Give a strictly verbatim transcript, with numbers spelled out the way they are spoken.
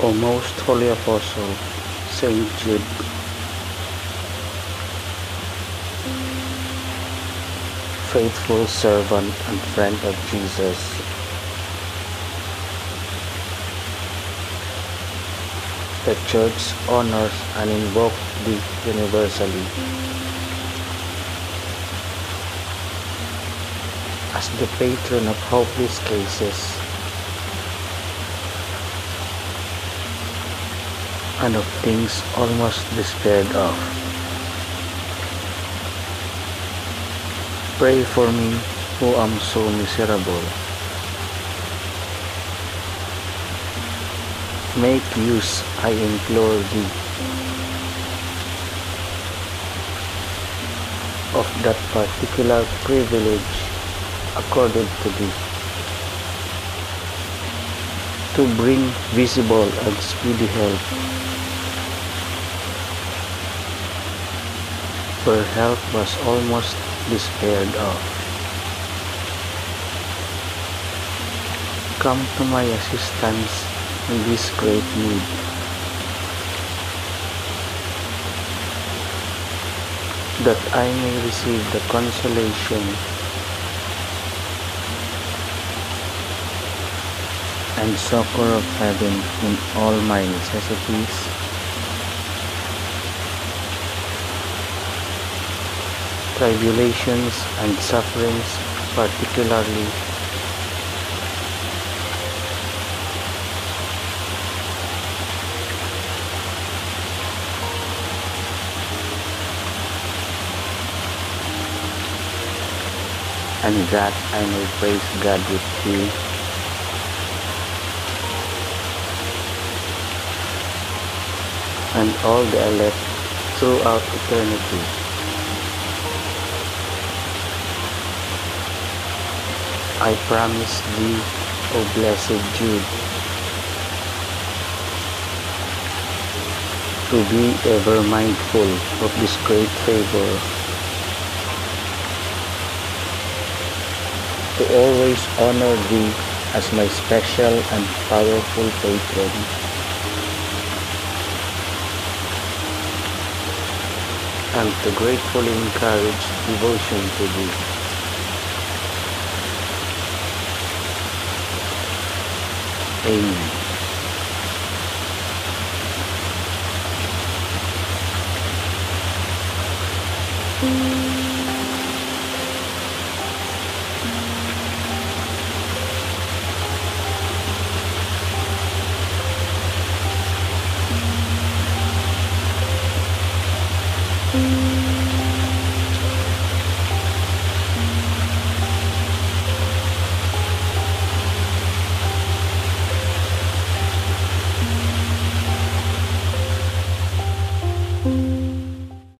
O Most Holy Apostle Saint Jude, faithful servant and friend of Jesus, the Church honors and invokes thee universally as the patron of hopeless cases and of things almost despaired of. Pray for me, who am so miserable. Make use, I implore thee, of that particular privilege accorded to thee, to bring visible and speedy help, where help was almost despaired of. Come to my assistance in this great need. That I may receive the consolation and succor of heaven in all my necessities, tribulations and sufferings, particularly and that I may praise God with thee and all the elect throughout eternity. I promise thee, O blessed Jude, to be ever mindful of this great favor, to always honor thee as my special and powerful patron, and to gratefully encourage devotion to thee. Amen.